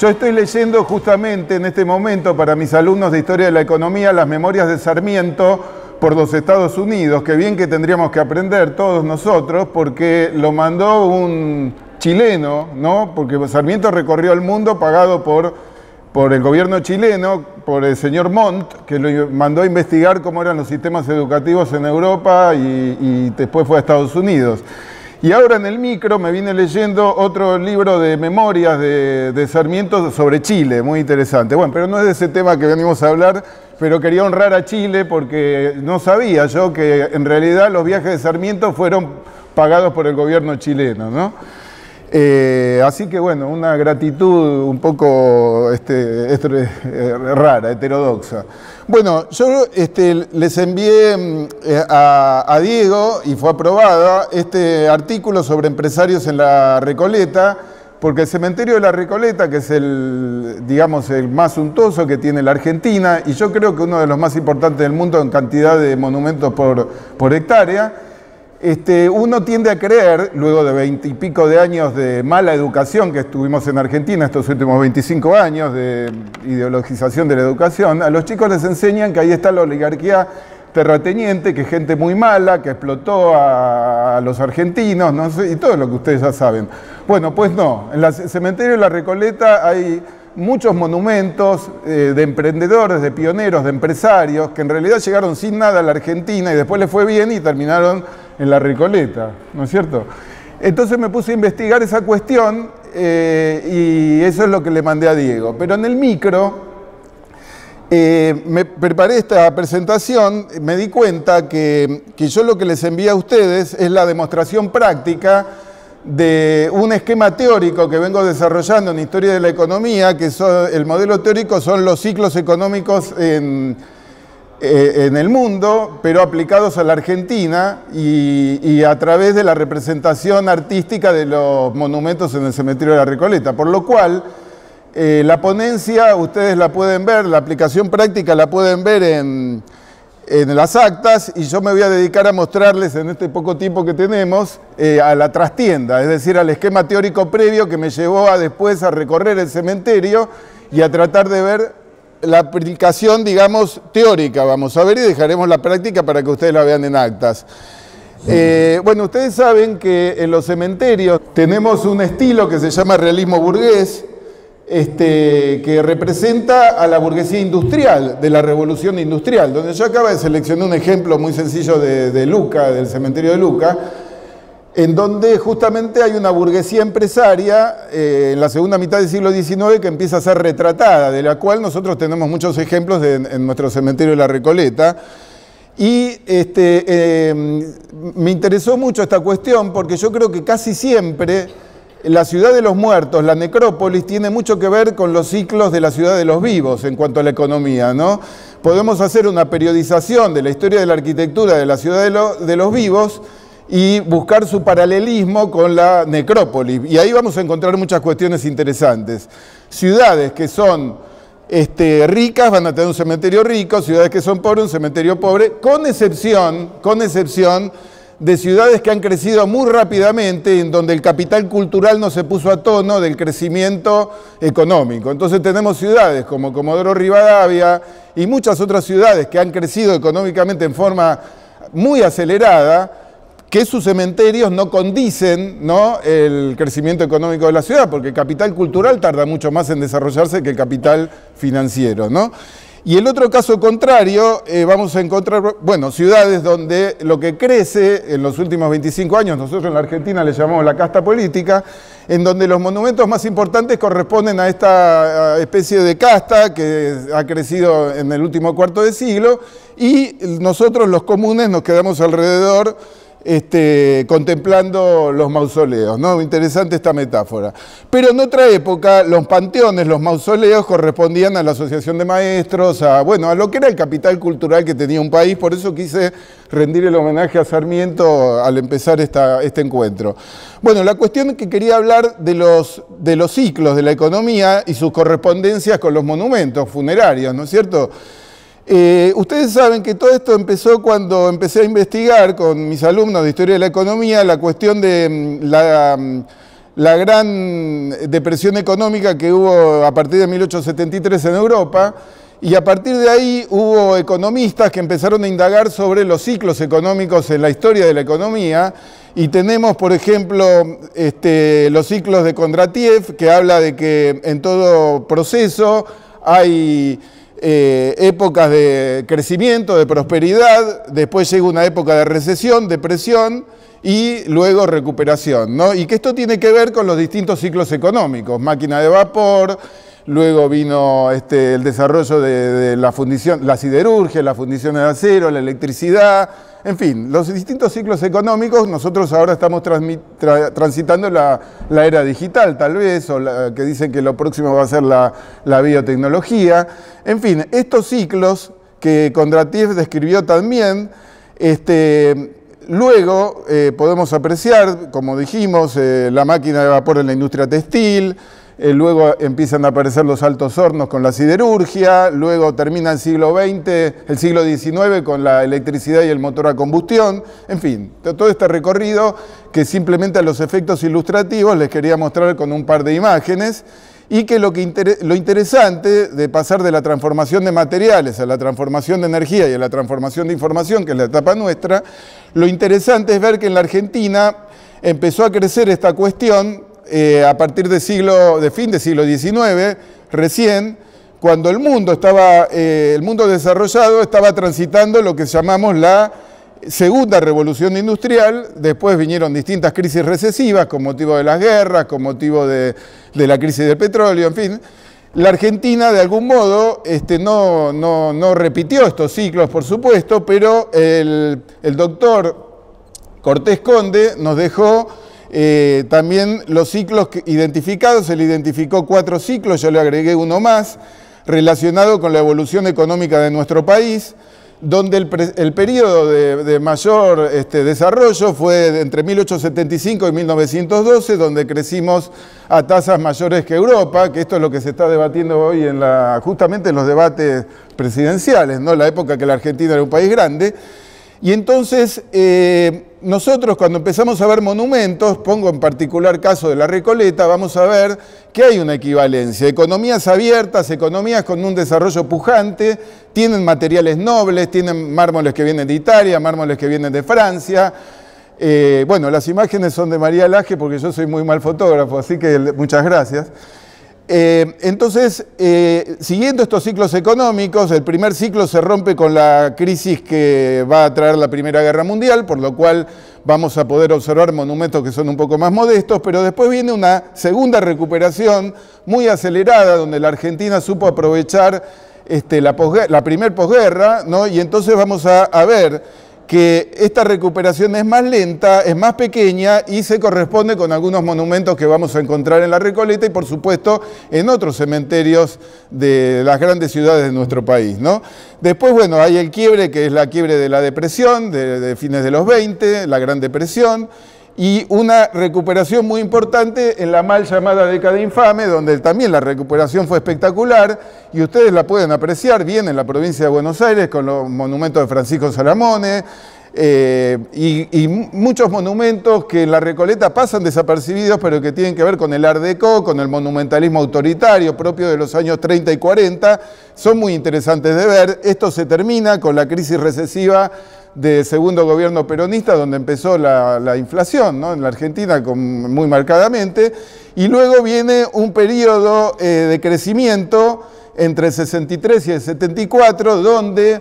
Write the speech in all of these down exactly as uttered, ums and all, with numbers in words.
Yo estoy leyendo justamente en este momento para mis alumnos de Historia de la Economía las memorias de Sarmiento por los Estados Unidos, que bien que tendríamos que aprender todos nosotros, porque lo mandó un chileno, ¿no? Porque Sarmiento recorrió el mundo pagado por, por el gobierno chileno, por el señor Montt, que lo mandó a investigar cómo eran los sistemas educativos en Europa y, y después fue a Estados Unidos. Y ahora en el micro me vine leyendo otro libro de memorias de, de Sarmiento sobre Chile, muy interesante. Bueno, pero no es de ese tema que venimos a hablar, pero quería honrar a Chile porque no sabía yo que en realidad los viajes de Sarmiento fueron pagados por el gobierno chileno, ¿no? Eh, así que bueno, una gratitud un poco este, este, rara, heterodoxa. Bueno, yo este, les envié a, a Diego, y fue aprobada, este artículo sobre empresarios en la Recoleta, porque el cementerio de la Recoleta, que es el, digamos, el más suntuoso que tiene la Argentina, y yo creo que uno de los más importantes del mundo en cantidad de monumentos por, por hectárea, Este, uno tiende a creer, luego de veintipico de años de mala educación que estuvimos en Argentina estos últimos veinticinco años de ideologización de la educación, a los chicos les enseñan que ahí está la oligarquía terrateniente, que es gente muy mala, que explotó a los argentinos, no sé, y todo lo que ustedes ya saben. Bueno, pues no, en el cementerio de la Recoleta hay muchos monumentos eh, de emprendedores, de pioneros, de empresarios, que en realidad llegaron sin nada a la Argentina y después les fue bien y terminaron en la Recoleta, ¿no es cierto? Entonces me puse a investigar esa cuestión eh, y eso es lo que le mandé a Diego. Pero en el micro, eh, me preparé esta presentación, me di cuenta que, que yo lo que les envié a ustedes es la demostración práctica de un esquema teórico que vengo desarrollando en Historia de la Economía, que son, el modelo teórico son los ciclos económicos en, en el mundo, pero aplicados a la Argentina y, y a través de la representación artística de los monumentos en el cementerio de la Recoleta. Por lo cual, eh, la ponencia, ustedes la pueden ver, la aplicación práctica la pueden ver en, en las actas, y yo me voy a dedicar a mostrarles en este poco tiempo que tenemos eh, a la trastienda, es decir, al esquema teórico previo que me llevó a después a recorrer el cementerio y a tratar de ver la aplicación, digamos, teórica. Vamos a ver, y dejaremos la práctica para que ustedes la vean en actas. Eh, bueno, ustedes saben que en los cementerios tenemos un estilo que se llama realismo burgués, Este, que representa a la burguesía industrial, de la revolución industrial, donde yo acabo de seleccionar un ejemplo muy sencillo de, de Luca, del cementerio de Luca, en donde justamente hay una burguesía empresaria eh, en la segunda mitad del siglo diecinueve que empieza a ser retratada, de la cual nosotros tenemos muchos ejemplos de, en nuestro cementerio de la Recoleta. Y este, eh, me interesó mucho esta cuestión porque yo creo que casi siempre la ciudad de los muertos, la necrópolis, tiene mucho que ver con los ciclos de la ciudad de los vivos en cuanto a la economía, ¿no? Podemos hacer una periodización de la historia de la arquitectura de la ciudad de, lo, de los vivos y buscar su paralelismo con la necrópolis. Y ahí vamos a encontrar muchas cuestiones interesantes. Ciudades que son este, ricas van a tener un cementerio rico, ciudades que son pobres, un cementerio pobre, con excepción, con excepción... de ciudades que han crecido muy rápidamente, en donde el capital cultural no se puso a tono del crecimiento económico. Entonces tenemos ciudades como Comodoro Rivadavia y muchas otras ciudades que han crecido económicamente en forma muy acelerada, que sus cementerios no condicen, ¿no?, el crecimiento económico de la ciudad, porque el capital cultural tarda mucho más en desarrollarse que el capital financiero, ¿no? Y el otro caso contrario, eh, vamos a encontrar, bueno, ciudades donde lo que crece en los últimos veinticinco años, nosotros en la Argentina le llamamos la casta política, en donde los monumentos más importantes corresponden a esta especie de casta que ha crecido en el último cuarto de siglo, y nosotros los comunes nos quedamos alrededor Este, contemplando los mausoleos, ¿no? Interesante esta metáfora. Pero en otra época, los panteones, los mausoleos correspondían a la asociación de maestros, a, bueno, a lo que era el capital cultural que tenía un país. Por eso quise rendir el homenaje a Sarmiento al empezar esta, este encuentro. Bueno, la cuestión que quería hablar de los, de los ciclos de la economía y sus correspondencias con los monumentos funerarios, ¿no es cierto? Eh, ustedes saben que todo esto empezó cuando empecé a investigar con mis alumnos de Historia de la Economía la cuestión de la, la gran depresión económica que hubo a partir de mil ochocientos setenta y tres en Europa, y a partir de ahí hubo economistas que empezaron a indagar sobre los ciclos económicos en la historia de la economía, y tenemos, por ejemplo, este, los ciclos de Kondratiev, que habla de que en todo proceso hay eh, épocas de crecimiento, de prosperidad, después llega una época de recesión, depresión, y luego recuperación, ¿no? Y que esto tiene que ver con los distintos ciclos económicos, máquina de vapor, luego vino este, el desarrollo de, de la fundición, la siderurgia, las fundiciones de acero, la electricidad, en fin, los distintos ciclos económicos. Nosotros ahora estamos tra transitando la, la era digital, tal vez, o la, que dicen que lo próximo va a ser la, la biotecnología. En fin, estos ciclos que Kondratiev describió también, este... Luego eh, podemos apreciar, como dijimos, eh, la máquina de vapor en la industria textil, eh, luego empiezan a aparecer los altos hornos con la siderurgia, luego termina el siglo veinte, el siglo diecinueve con la electricidad y el motor a combustión, en fin, todo este recorrido que simplemente a los efectos ilustrativos les quería mostrar con un par de imágenes. Y que lo, que inter lo interesante de pasar de la transformación de materiales a la transformación de energía y a la transformación de información, que es la etapa nuestra, lo interesante es ver que en la Argentina empezó a crecer esta cuestión eh, a partir de, siglo, de fin del siglo diecinueve, recién, cuando el mundo, estaba, eh, el mundo desarrollado estaba transitando lo que llamamos la segunda revolución industrial. Después vinieron distintas crisis recesivas con motivo de las guerras, con motivo de, de la crisis del petróleo, en fin. La Argentina, de algún modo, este, no, no, no repitió estos ciclos, por supuesto, pero el, el doctor Cortés Conde nos dejó eh, también los ciclos identificados. Se le identificó cuatro ciclos, yo le agregué uno más, relacionado con la evolución económica de nuestro país, donde el, pre, el periodo de, de mayor este, desarrollo fue entre mil ochocientos setenta y cinco y mil novecientos doce, donde crecimos a tasas mayores que Europa, que esto es lo que se está debatiendo hoy en la, justamente en los debates presidenciales, ¿no? La época que la Argentina era un país grande. Y entonces eh, nosotros, cuando empezamos a ver monumentos, pongo en particular caso de la Recoleta, vamos a ver que hay una equivalencia. Economías abiertas, economías con un desarrollo pujante, tienen materiales nobles, tienen mármoles que vienen de Italia, mármoles que vienen de Francia. Eh, bueno, las imágenes son de María Laje porque yo soy muy mal fotógrafo, así que muchas gracias. Eh, entonces, eh, siguiendo estos ciclos económicos, el primer ciclo se rompe con la crisis que va a traer la Primera Guerra Mundial, por lo cual vamos a poder observar monumentos que son un poco más modestos, pero después viene una segunda recuperación muy acelerada, donde la Argentina supo aprovechar este, la, la primer posguerra, ¿no? Y entonces vamos a, a ver que esta recuperación es más lenta, es más pequeña y se corresponde con algunos monumentos que vamos a encontrar en la Recoleta y, por supuesto, en otros cementerios de las grandes ciudades de nuestro país, ¿no? Después, bueno, hay el quiebre, que es la quiebre de la depresión, de, de fines de los veinte, la Gran Depresión, y una recuperación muy importante en la mal llamada década infame, donde también la recuperación fue espectacular, y ustedes la pueden apreciar bien en la provincia de Buenos Aires con los monumentos de Francisco Salamone, eh, y, y muchos monumentos que en la Recoleta pasan desapercibidos, pero que tienen que ver con el Art Deco, con el monumentalismo autoritario propio de los años treinta y cuarenta, son muy interesantes de ver. Esto se termina con la crisis recesiva de segundo gobierno peronista, donde empezó la, la inflación, ¿no? En la Argentina con, muy marcadamente, y luego viene un periodo eh, de crecimiento entre el sesenta y tres y el setenta y cuatro, donde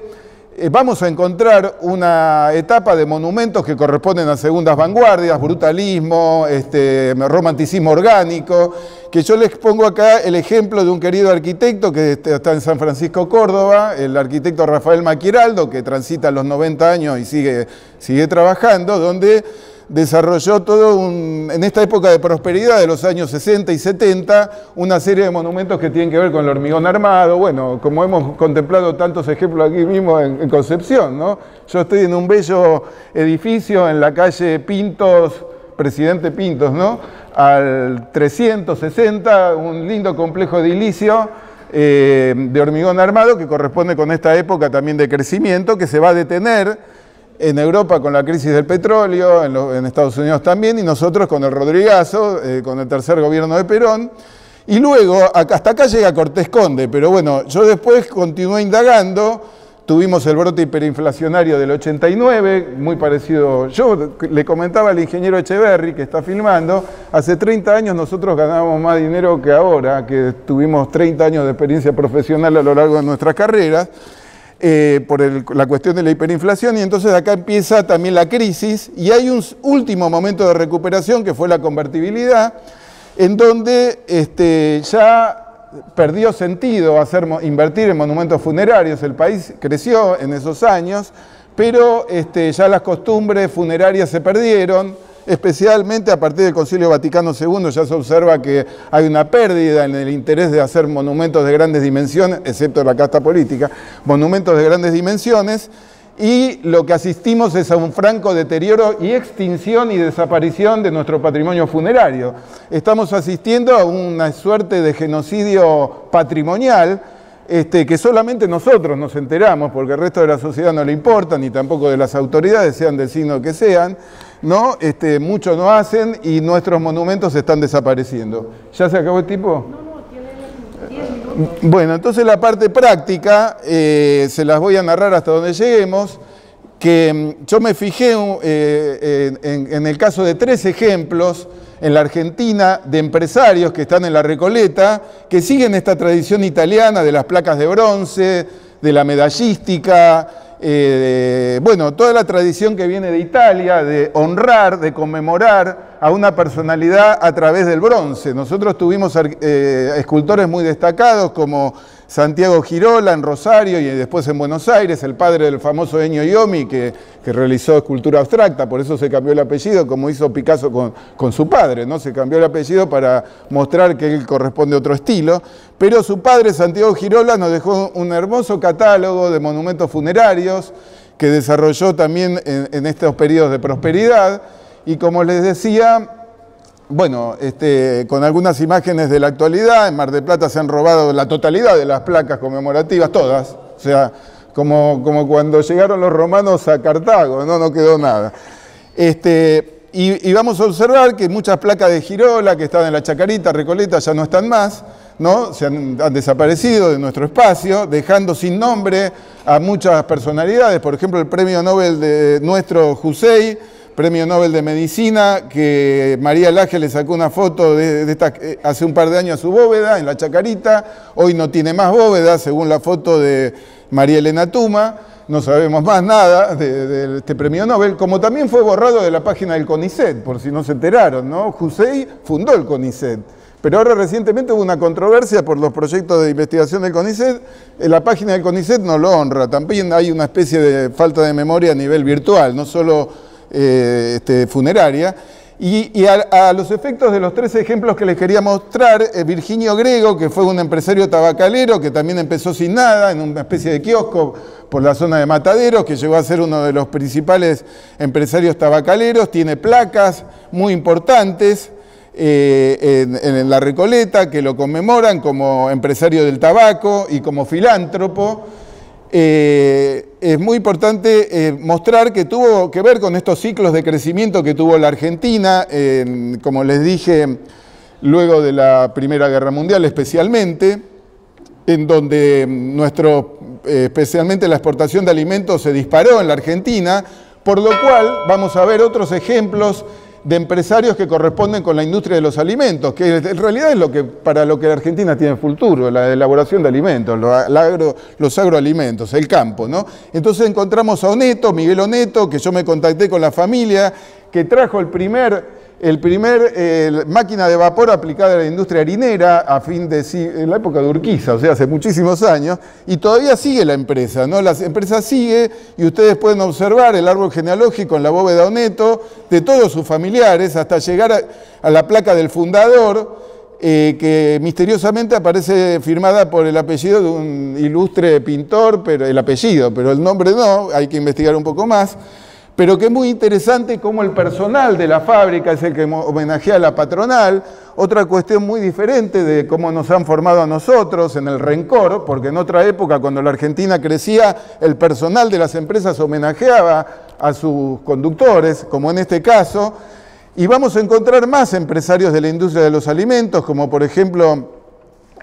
eh, vamos a encontrar una etapa de monumentos que corresponden a segundas vanguardias, brutalismo, este, romanticismo orgánico, que yo les pongo acá el ejemplo de un querido arquitecto que está en San Francisco, Córdoba, el arquitecto Rafael Maquiraldo, que transita los noventa años y sigue, sigue trabajando, donde desarrolló todo, un, en esta época de prosperidad de los años sesenta y setenta, una serie de monumentos que tienen que ver con el hormigón armado, bueno, como hemos contemplado tantos ejemplos aquí mismo en, en Concepción, ¿no? Yo estoy en un bello edificio en la calle Pintos, Presidente Pintos, ¿no?, al trescientos sesenta, un lindo complejo edilicio eh, de hormigón armado que corresponde con esta época también de crecimiento, que se va a detener en Europa con la crisis del petróleo, en, lo, en Estados Unidos también, y nosotros con el Rodrigazo, eh, con el tercer gobierno de Perón, y luego hasta acá llega Cortés Conde, pero bueno, yo después continué indagando, tuvimos el brote hiperinflacionario del ochenta y nueve, muy parecido, yo le comentaba al ingeniero Echeverri, que está filmando, hace treinta años nosotros ganábamos más dinero que ahora, que tuvimos treinta años de experiencia profesional a lo largo de nuestras carreras, Eh, por el, la cuestión de la hiperinflación, y entonces acá empieza también la crisis y hay un último momento de recuperación que fue la convertibilidad, en donde este, ya perdió sentido hacer, invertir en monumentos funerarios, el país creció en esos años, pero este, ya las costumbres funerarias se perdieron, especialmente a partir del Concilio Vaticano segundo ya se observa que hay una pérdida en el interés de hacer monumentos de grandes dimensiones, excepto la casta política, monumentos de grandes dimensiones, y lo que asistimos es a un franco deterioro y extinción y desaparición de nuestro patrimonio funerario. Estamos asistiendo a una suerte de genocidio patrimonial, Este, que solamente nosotros nos enteramos, porque el resto de la sociedad no le importa, ni tampoco de las autoridades, sean del signo que sean, ¿no? Este, mucho no hacen y nuestros monumentos están desapareciendo. ¿Ya se acabó el tiempo? No, no, tiene diez minutos. Bueno, entonces la parte práctica, eh, se las voy a narrar hasta donde lleguemos, que yo me fijé eh, en, en el caso de tres ejemplos en la Argentina de empresarios que están en la Recoleta, que siguen esta tradición italiana de las placas de bronce, de la medallística, eh, de, bueno, toda la tradición que viene de Italia, de honrar, de conmemorar a una personalidad a través del bronce. Nosotros tuvimos eh, escultores muy destacados como Santiago Girola en Rosario y después en Buenos Aires, el padre del famoso Enio Iommi, que, que realizó escultura abstracta, por eso se cambió el apellido, como hizo Picasso con, con su padre, ¿no? Se cambió el apellido para mostrar que él corresponde a otro estilo, pero su padre, Santiago Girola, nos dejó un hermoso catálogo de monumentos funerarios que desarrolló también en, en estos periodos de prosperidad, y como les decía, bueno, este, con algunas imágenes de la actualidad, en Mar del Plata se han robado la totalidad de las placas conmemorativas, todas. O sea, como, como cuando llegaron los romanos a Cartago, no, no quedó nada. Este, y, y vamos a observar que muchas placas de Girola que estaban en la Chacarita, Recoleta, ya no están más, ¿no? Se han, han desaparecido de nuestro espacio, dejando sin nombre a muchas personalidades. Por ejemplo, el premio Nobel de nuestro Houssay, Premio Nobel de Medicina, que María Laje le sacó una foto de, de esta, hace un par de años a su bóveda en la Chacarita, hoy no tiene más bóveda, según la foto de María Elena Tuma, no sabemos más nada de, de este premio Nobel, como también fue borrado de la página del CONICET, por si no se enteraron, ¿no? Houssay fundó el CONICET, pero ahora recientemente hubo una controversia por los proyectos de investigación del CONICET, la página del CONICET no lo honra, también hay una especie de falta de memoria a nivel virtual, no solo Eh, este, funeraria, y, y a, a los efectos de los tres ejemplos que les quería mostrar, eh, Virgilio Grego, que fue un empresario tabacalero que también empezó sin nada en una especie de kiosco por la zona de Mataderos, que llegó a ser uno de los principales empresarios tabacaleros, tiene placas muy importantes eh, en, en la Recoleta que lo conmemoran como empresario del tabaco y como filántropo. Eh, es muy importante eh, mostrar que tuvo que ver con estos ciclos de crecimiento que tuvo la Argentina, eh, como les dije, luego de la Primera Guerra Mundial especialmente, en donde nuestro, eh, especialmente la exportación de alimentos se disparó en la Argentina, por lo cual vamos a ver otros ejemplos de empresarios que corresponden con la industria de los alimentos, que en realidad es lo que, para lo que la Argentina tiene futuro, la elaboración de alimentos, los, agro, los agroalimentos, el campo, ¿no? Entonces encontramos a Oneto, Miguel Oneto, que yo me contacté con la familia, que trajo el primer, el primer eh, máquina de vapor aplicada a la industria harinera a fin de en la época de Urquiza, o sea, hace muchísimos años, y todavía sigue la empresa, ¿no? La empresa sigue y ustedes pueden observar el árbol genealógico en la bóveda Oneto de todos sus familiares hasta llegar a, a la placa del fundador, Eh, que misteriosamente aparece firmada por el apellido de un ilustre pintor, pero el apellido, pero el nombre no, hay que investigar un poco más, pero que es muy interesante cómo el personal de la fábrica es el que homenajea a la patronal, Otra cuestión muy diferente de cómo nos han formado a nosotros en el rencor, porque en otra época, cuando la Argentina crecía, el personal de las empresas homenajeaba a sus conductores, como en este caso, y vamos a encontrar más empresarios de la industria de los alimentos, como por ejemplo,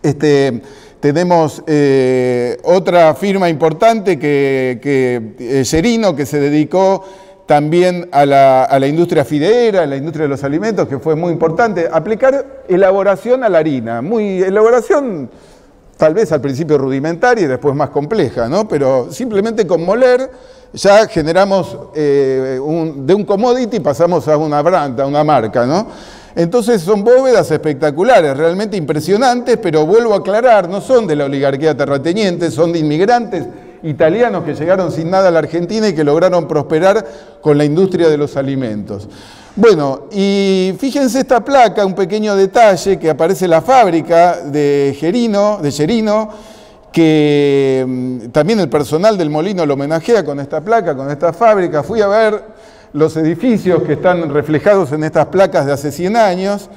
este, tenemos eh, otra firma importante, que, que eh, Gerino, que se dedicó también a la, a la industria fideera, a la industria de los alimentos, que fue muy importante. Aplicar elaboración a la harina, muy elaboración tal vez al principio rudimentaria y después más compleja, ¿no? Pero simplemente con moler ya generamos eh, un, de un commodity pasamos a una brand, a una marca, ¿no? Entonces son bóvedas espectaculares, realmente impresionantes, pero vuelvo a aclarar, no son de la oligarquía terrateniente, son de inmigrantes italianos que llegaron sin nada a la Argentina y que lograron prosperar con la industria de los alimentos. Bueno, y fíjense esta placa, un pequeño detalle, que aparece la fábrica de Gerino, de Gerino, que también el personal del molino lo homenajea con esta placa, con esta fábrica. Fui a ver los edificios que están reflejados en estas placas de hace cien años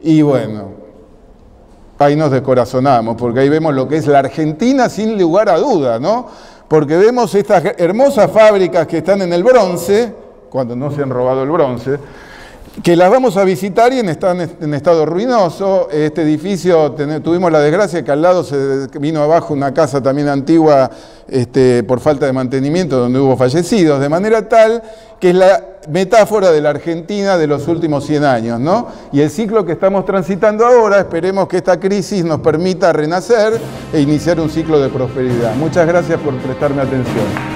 y bueno, ahí nos descorazonamos, porque ahí vemos lo que es la Argentina sin lugar a duda, ¿no? Porque vemos estas hermosas fábricas que están en el bronce, cuando no se han robado el bronce, que las vamos a visitar y están en estado ruinoso. Este edificio, tuvimos la desgracia que al lado se vino abajo una casa también antigua, este, por falta de mantenimiento, donde hubo fallecidos, de manera tal que es la metáfora de la Argentina de los últimos cien años, ¿no? Y el ciclo que estamos transitando ahora, esperemos que esta crisis nos permita renacer e iniciar un ciclo de prosperidad. Muchas gracias por prestarme atención.